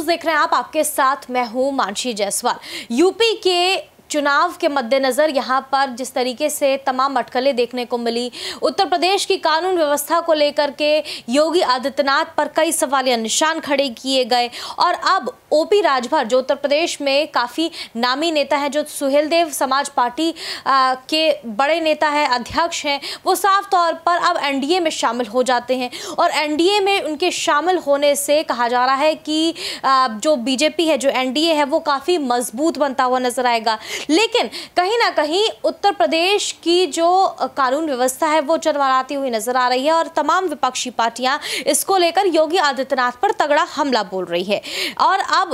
News देख रहे हैं आप, आपके साथ मैं हूं मानसी जैसवाल। यूपी के चुनाव के मद्देनज़र यहाँ पर जिस तरीके से तमाम अटकलें देखने को मिली, उत्तर प्रदेश की कानून व्यवस्था को लेकर के योगी आदित्यनाथ पर कई सवालिया निशान खड़े किए गए और अब ओपी राजभर जो उत्तर प्रदेश में काफ़ी नामी नेता हैं, जो सुहेलदेव समाज पार्टी के बड़े नेता हैं, अध्यक्ष हैं, वो साफ तौर पर अब एनडीए में शामिल हो जाते हैं। और एनडीए में उनके शामिल होने से कहा जा रहा है कि जो बीजेपी है, जो एनडीए है, वो काफ़ी मजबूत बनता हुआ नजर आएगा। लेकिन कहीं ना कहीं उत्तर प्रदेश की जो कानून व्यवस्था है वो चरमराती हुई नजर आ रही है और तमाम विपक्षी पार्टियां इसको लेकर योगी आदित्यनाथ पर तगड़ा हमला बोल रही है। और अब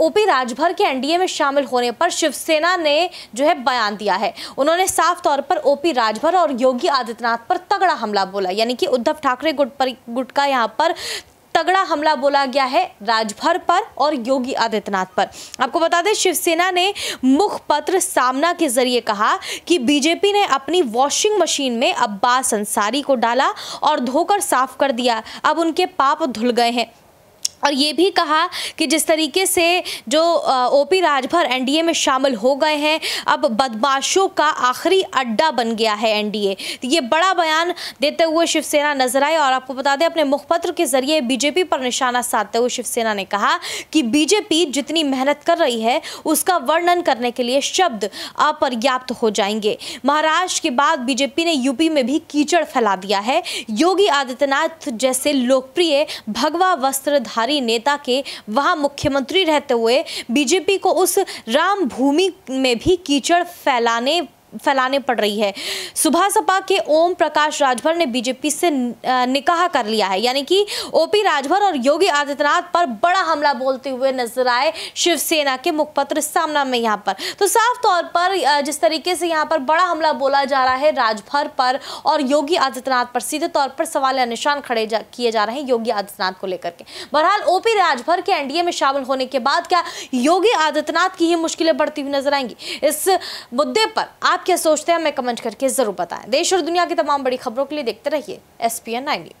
ओपी राजभर के एनडीए में शामिल होने पर शिवसेना ने जो है बयान दिया है, उन्होंने साफ तौर पर ओपी राजभर और योगी आदित्यनाथ पर तगड़ा हमला बोला, यानी कि उद्धव ठाकरे गुट का यहाँ पर तगड़ा हमला बोला गया है राजभर पर और योगी आदित्यनाथ पर। आपको बता दें, शिवसेना ने मुखपत्र सामना के जरिए कहा कि बीजेपी ने अपनी वॉशिंग मशीन में अब्बास अंसारी को डाला और धोकर साफ कर दिया, अब उनके पाप धुल गए हैं। और ये भी कहा कि जिस तरीके से जो ओपी राजभर एनडीए में शामिल हो गए हैं, अब बदमाशों का आखिरी अड्डा बन गया है एनडीए। ये बड़ा बयान देते हुए शिवसेना नजर आए। और आपको बता दें, अपने मुखपत्र के जरिए बीजेपी पर निशाना साधते हुए शिवसेना ने कहा कि बीजेपी जितनी मेहनत कर रही है उसका वर्णन करने के लिए शब्द अपर्याप्त हो जाएंगे। महाराष्ट्र के बाद बीजेपी ने यूपी में भी कीचड़ फैला दिया है। योगी आदित्यनाथ जैसे लोकप्रिय भगवा वस्त्रधारी नेता के वहां मुख्यमंत्री रहते हुए बीजेपी को उस राम भूमि में भी कीचड़ फैलाने पड़ रही है। सुबह सपा के ओम प्रकाश राजभर ने बीजेपी से निकाह कर लिया है, यानी कि ओपी राजभर और योगी आदित्यनाथ पर बड़ा हमला बोलते हुए नजर आए शिवसेना के मुखपत्र सामना में। यहाँ पर तो साफ तौर पर जिस तरीके से यहाँ पर बड़ा हमला बोला जा रहा है राजभर पर और योगी आदित्यनाथ पर, सीधे तौर पर सवाल या निशान खड़े किए जा रहे हैं योगी आदित्यनाथ को लेकर के। बहरहाल, ओपी राजभर के एनडीए में शामिल होने के बाद क्या योगी आदित्यनाथ की ही मुश्किलें बढ़ती हुई नजर आएंगी? इस मुद्दे पर आप क्या सोचते हैं, हमें कमेंट करके जरूर बताएं। देश और दुनिया की तमाम बड़ी खबरों के लिए देखते रहिए SPN9 न्यूज़।